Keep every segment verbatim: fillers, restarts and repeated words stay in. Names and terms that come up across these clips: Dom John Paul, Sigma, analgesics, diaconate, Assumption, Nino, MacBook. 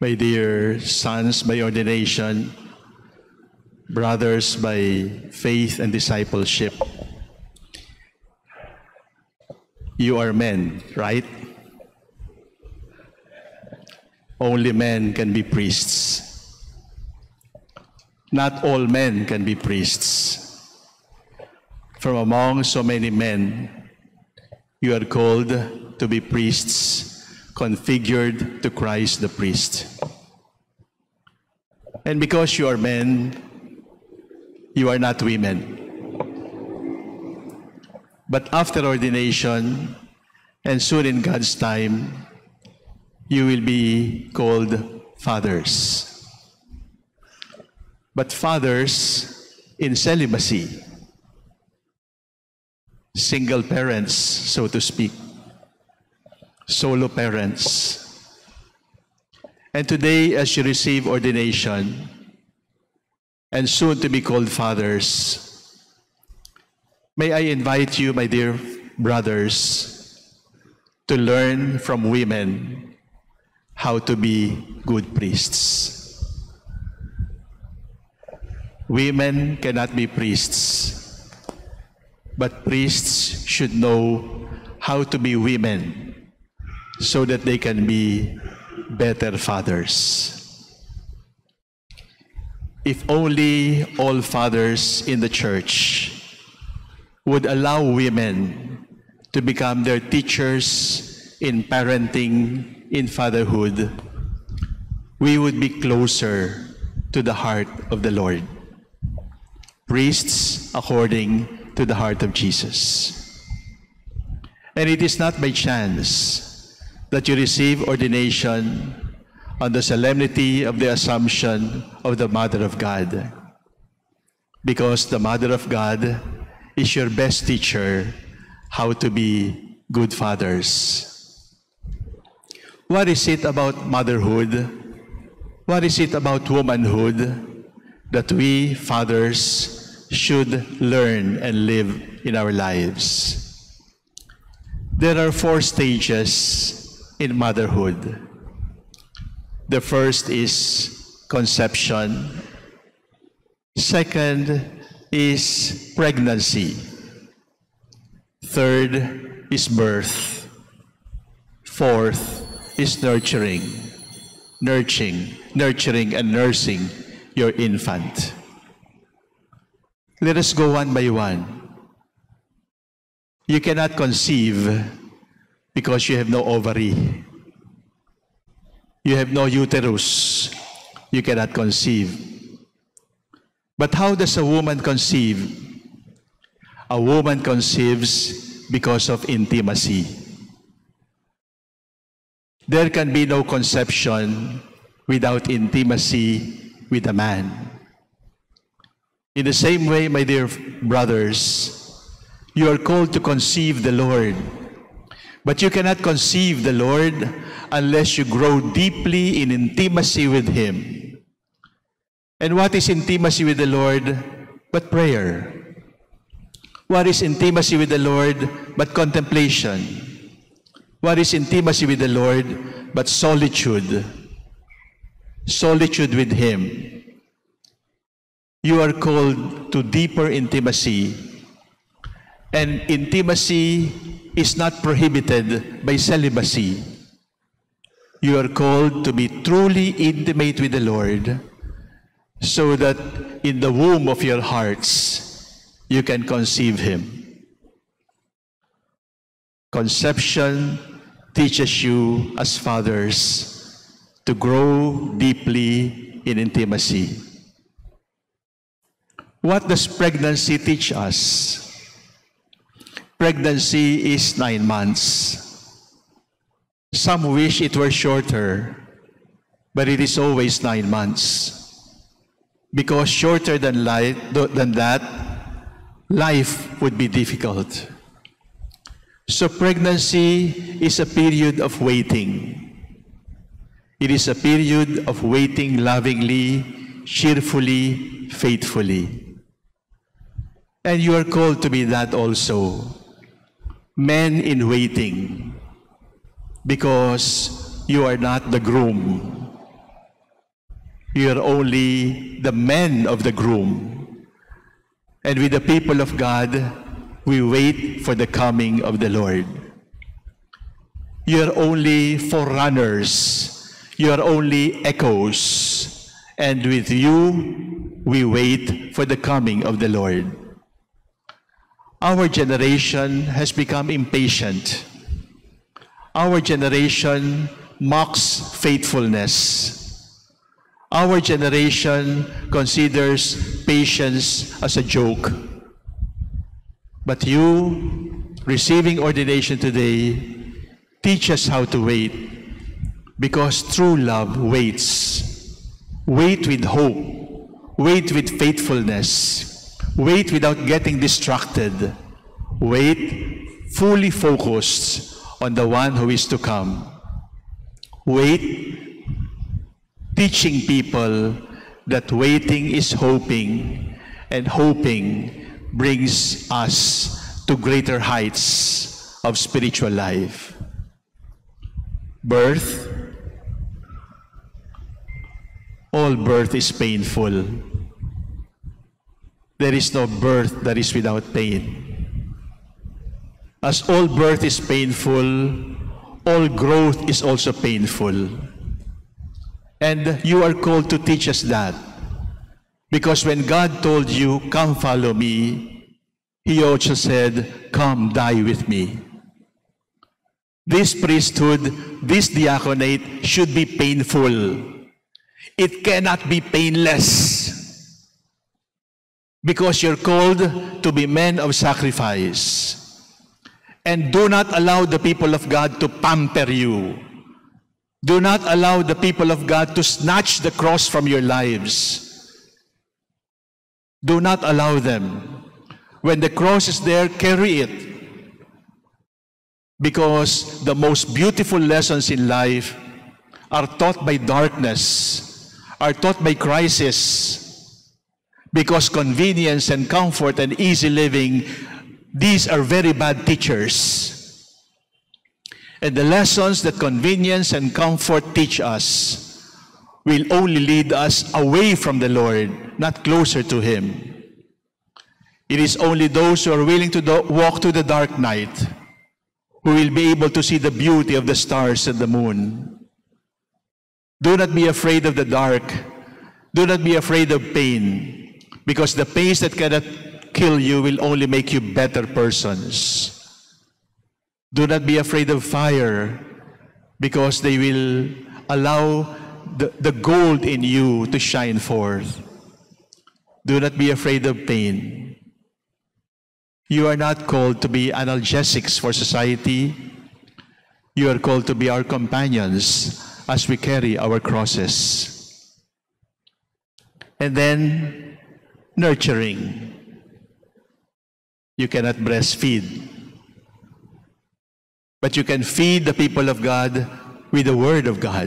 my dear sons by ordination, brothers by faith and discipleship. You are men, right? Only men can be priests. Not all men can be priests. From among so many men, you are called to be priests, configured to Christ the priest. And because you are men, you are not women. But after ordination, and soon in God's time, you will be called fathers. But fathers in celibacy, single parents, so to speak, solo parents. And today, as you receive ordination, and soon to be called fathers, may I invite you, my dear brothers, to learn from women how to be good priests. Women cannot be priests, but priests should know how to be women so that they can be better fathers. If only all fathers in the church would allow women to become their teachers in parenting, in fatherhood, we would be closer to the heart of the Lord. Priests according to the heart of Jesus. And it is not by chance that you receive ordination on the solemnity of the Assumption of the Mother of God, because the Mother of God is your best teacher how to be good fathers. What is it about motherhood? What is it about womanhood that we fathers should learn and live in our lives? There are four stages in motherhood. The first is conception. Second is pregnancy. Third is birth. Fourth is nurturing, nurturing, nurturing and nursing your infant. Let us go one by one. You cannot conceive because you have no ovary. You have no uterus. You cannot conceive. But how does a woman conceive? A woman conceives because of intimacy. There can be no conception without intimacy with a man. In the same way, my dear brothers, you are called to conceive the Lord. But you cannot conceive the Lord unless you grow deeply in intimacy with Him. And what is intimacy with the Lord but prayer? What is intimacy with the Lord but contemplation? What is intimacy with the Lord but solitude? Solitude with Him. You are called to deeper intimacy. And intimacy is not prohibited by celibacy. You are called to be truly intimate with the Lord so that in the womb of your hearts you can conceive Him. Conception teaches you, as fathers, to grow deeply in intimacy. What does pregnancy teach us? Pregnancy is nine months. Some wish it were shorter, but it is always nine months. Because shorter than, life, than that, life would be difficult. So pregnancy is a period of waiting. It is a period of waiting lovingly, cheerfully, faithfully. And you are called to be that also. Men in waiting. Because you are not the groom. You're only the men of the groom. And with the people of God, we wait for the coming of the Lord. You're only forerunners. You're only echoes. And with you, we wait for the coming of the Lord. Our generation has become impatient. Our generation mocks faithfulness. Our generation considers patience as a joke. But you, receiving ordination today, teach us how to wait, because true love waits. Wait with hope. Wait with faithfulness. Wait without getting distracted. Wait fully focused on the one who is to come. Wait teaching people that waiting is hoping, and hoping brings us to greater heights of spiritual life. Birth. All birth is painful. There is no birth that is without pain. As all birth is painful, all growth is also painful. And you are called to teach us that. Because when God told you, "Come follow me," He also said, "Come die with me." This priesthood, this diaconate should be painful. It cannot be painless. Because you're called to be men of sacrifice. And do not allow the people of God to pamper you. Do not allow the people of God to snatch the cross from your lives. Do not allow them. When the cross is there, carry it. Because the most beautiful lessons in life are taught by darkness, are taught by crisis. Because convenience and comfort and easy living, these are very bad teachers. And the lessons that convenience and comfort teach us will only lead us away from the Lord, not closer to Him. It is only those who are willing to do- walk through the dark night who will be able to see the beauty of the stars and the moon. Do not be afraid of the dark. Do not be afraid of pain. Because the pains that cannot kill you will only make you better persons. Do not be afraid of fire, because they will allow the, the gold in you to shine forth. Do not be afraid of pain. You are not called to be analgesics for society. You are called to be our companions as we carry our crosses. And then, nurturing. You cannot breastfeed. But you can feed the people of God with the Word of God.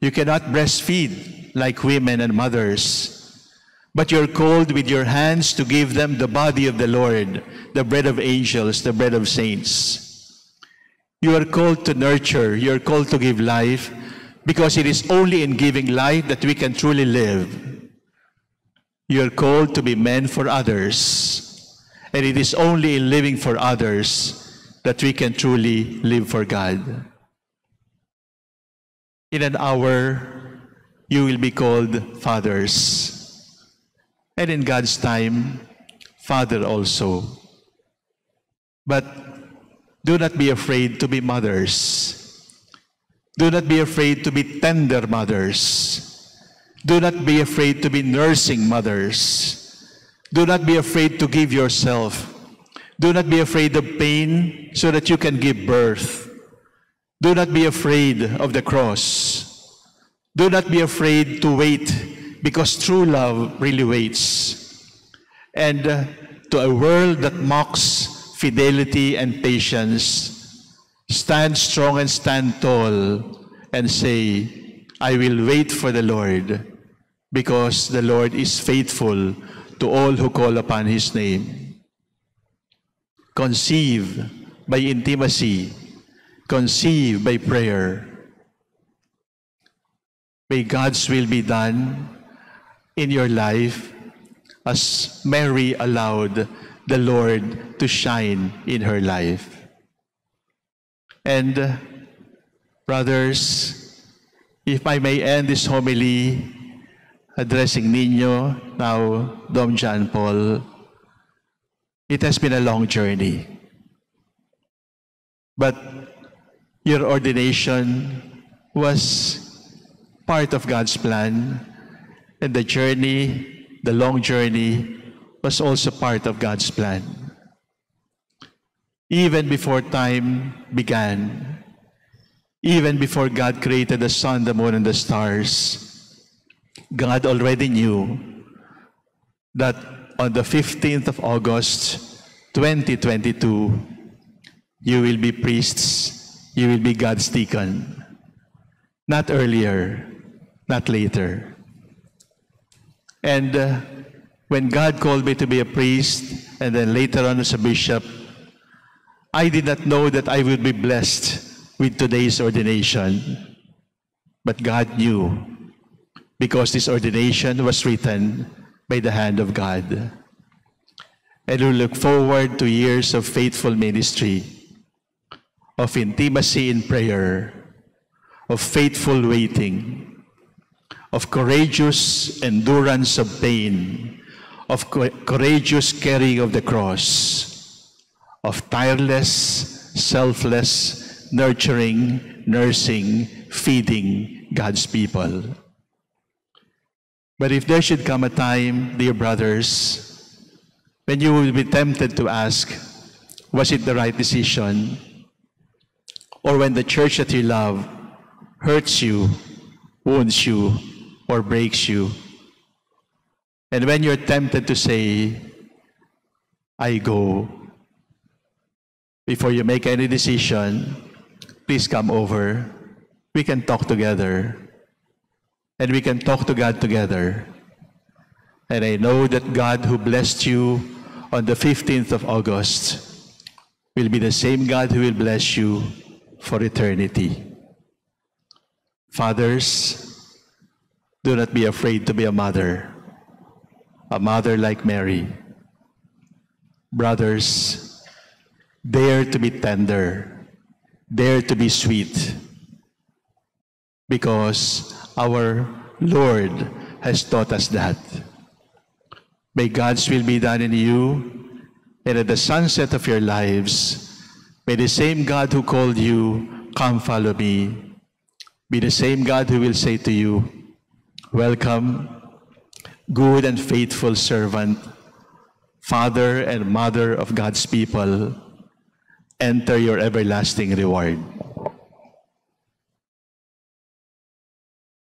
You cannot breastfeed like women and mothers. But you're called with your hands to give them the body of the Lord, the bread of angels, the bread of saints. You are called to nurture. You're called to give life, because it is only in giving life that we can truly live. You are called to be men for others. And it is only in living for others that we can truly live for God. In an hour, you will be called fathers. And in God's time, father also. But do not be afraid to be mothers. Do not be afraid to be tender mothers. Do not be afraid to be nursing mothers. Do not be afraid to give yourself. Do not be afraid of pain so that you can give birth. Do not be afraid of the cross. Do not be afraid to wait, because true love really waits. And uh, to a world that mocks fidelity and patience, stand strong and stand tall and say, "I will wait for the Lord, because the Lord is faithful to all who call upon His name." Conceive by intimacy. Conceive by prayer. May God's will be done in your life as Mary allowed the Lord to shine in her life. And uh, brothers, if I may end this homily addressing Nino, now Dom John Paul, it has been a long journey. But your ordination was part of God's plan, and the journey, the long journey, was also part of God's plan. Even before time began, even before God created the sun, the moon, and the stars, God already knew that on the fifteenth of August, twenty twenty-two, you will be priests, you will be God's deacon. Not earlier, not later. And uh, when God called me to be a priest, and then later on as a bishop, I did not know that I would be blessed with today's ordination. But God knew, because this ordination was written by the hand of God. And we look forward to years of faithful ministry, of intimacy in prayer, of faithful waiting, of courageous endurance of pain, of co courageous carrying of the cross, of tireless, selfless, nurturing, nursing, feeding God's people. But if there should come a time, dear brothers, when you will be tempted to ask, was it the right decision? Or when the church that you love hurts you, wounds you, or breaks you. And when you're tempted to say, I go. Before you make any decision, please come over. We can talk together. And we can talk to God together. And I know that God who blessed you on the fifteenth of August will be the same God who will bless you for eternity. Fathers, do not be afraid to be a mother, a mother like Mary. Brothers, dare to be tender, dare to be sweet, because our Lord has taught us that. May God's will be done in you, and at the sunset of your lives, may the same God who called you, come follow me, be the same God who will say to you, welcome, good and faithful servant, father and mother of God's people, enter your everlasting reward.